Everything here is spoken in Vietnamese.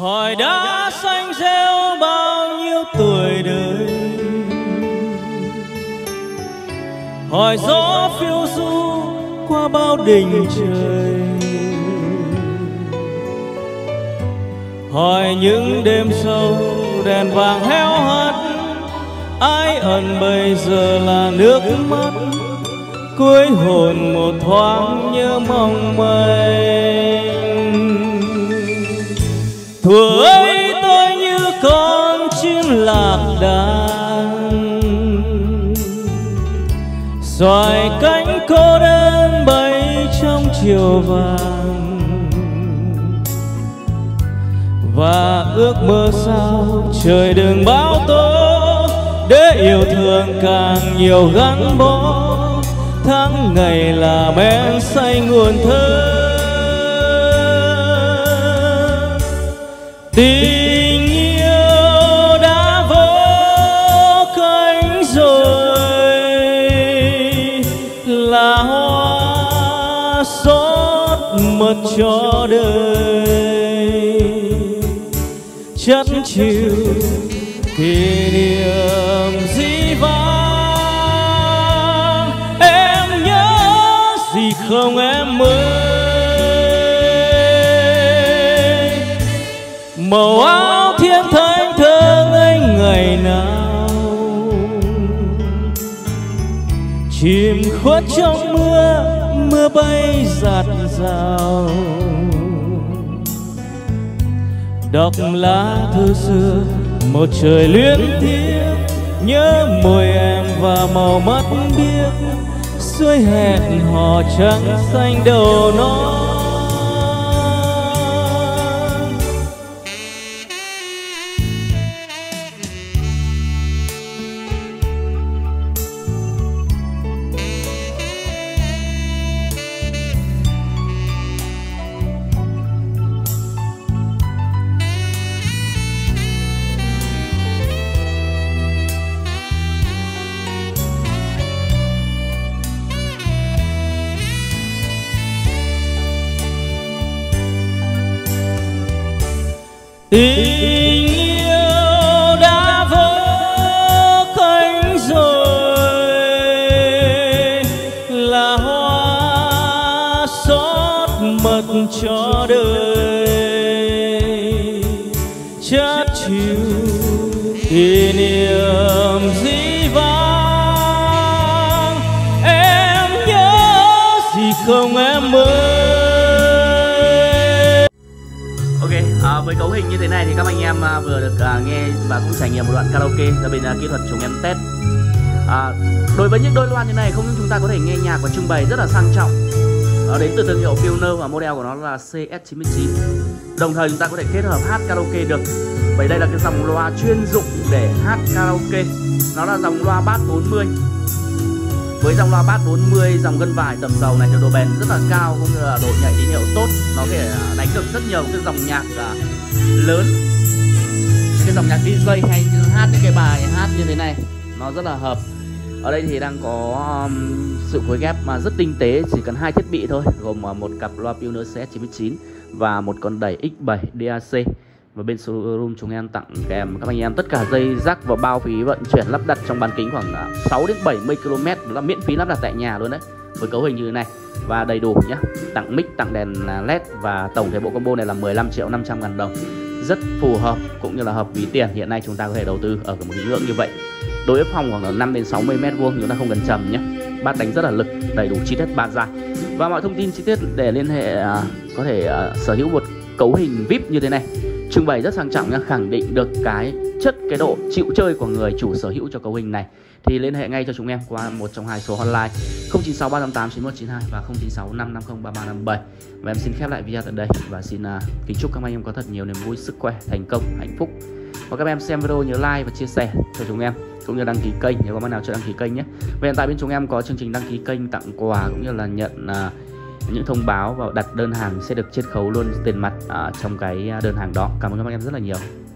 Hỏi đã xanh rêu bao nhiêu tuổi đời, hỏi gió phiêu du qua bao đỉnh trời, hỏi những đêm sâu đèn vàng héo hắt, ái ẩn bây giờ là nước mắt, cuối hồn một thoáng như mong manh. Thuở ấy tôi như con chim lạc đàn, xoài cánh cô đơn bay trong chiều vàng, và ước mơ sao trời đừng bão tố, để yêu thương càng nhiều gắn bó, tháng ngày là men say nguồn thơ. Tình yêu đã vỡ cánh rồi, là hoa xót mật cho đời, chất chiều kỷ niệm dĩ vãng. Em nhớ gì không em ơi? Màu áo thiên thánh thương anh ngày nào, chìm khuất trong mưa, mưa bay dạt dào, đọc lá thư xưa một trời luyến tiếc, nhớ môi em và màu mắt biếc, xuôi hẹn hò trắng xanh đầu non. Tình yêu đã vỡ cánh rồi, là hoa xót mật cho đời, chát chiều kỷ niệm dĩ vãng. Em nhớ gì không em ơi? Với cấu hình như thế này thì các anh em vừa được nghe và cũng trải nghiệm một đoạn karaoke do bên kỹ thuật chúng em test. Đối với những đôi loa như này, không những chúng ta có thể nghe nhạc và trưng bày rất là sang trọng, đến từ thương hiệu Pioneer và model của nó là CS99. Đồng thời chúng ta có thể kết hợp hát karaoke được. Bởi đây là cái dòng loa chuyên dụng để hát karaoke. Nó là dòng loa bass 40. Với dòng loa bass 40, dòng gân vải tầm dầu này thì độ bền rất là cao, cũng như là độ nhạy tín hiệu tốt. Nó có thể đánh được rất nhiều cái dòng nhạc lớn, cái dòng nhạc DJ hay hát những cái bài hát như thế này, nó rất là hợp. Ở đây thì đang có sự phối ghép mà rất tinh tế, chỉ cần hai thiết bị thôi, gồm một cặp loa Pioneer CS99 và một con đẩy X7 DAC. Và bên showroom chúng em tặng kèm các anh em tất cả dây rắc và bao phí vận chuyển lắp đặt trong bán kính khoảng 6 đến 70 km là miễn phí lắp đặt tại nhà luôn đấy. Với cấu hình như thế này và đầy đủ nhá, tặng mic, tặng đèn LED và tổng thể bộ combo này là 15.500.000 đồng, rất phù hợp cũng như là hợp ví tiền. Hiện nay chúng ta có thể đầu tư ở một cái ngưỡng như vậy, đối với phòng khoảng 5 đến 60 m vuông, chúng ta không cần trầm nhé. Bát đánh rất là lực, đầy đủ chi tiết ba dây. Và mọi thông tin chi tiết để liên hệ có thể sở hữu một cấu hình VIP như thế này, trưng bày rất sang trọng nha, khẳng định được cái chất, cái độ chịu chơi của người chủ sở hữu cho cấu hình này, thì liên hệ ngay cho chúng em qua một trong hai số hotline 0963889192 và 0965503357. Và em xin khép lại video tại đây và xin kính chúc các anh em có thật nhiều niềm vui, sức khỏe, thành công, hạnh phúc. Và các em xem video nhớ like và chia sẻ cho chúng em, cũng như đăng ký kênh nếu có bạn nào chưa đăng ký kênh nhé. Và hiện tại bên chúng em có chương trình đăng ký kênh, tặng quà cũng như là nhận những thông báo và đặt đơn hàng sẽ được chiết khấu luôn tiền mặt trong cái đơn hàng đó. Cảm ơn các anh em rất là nhiều.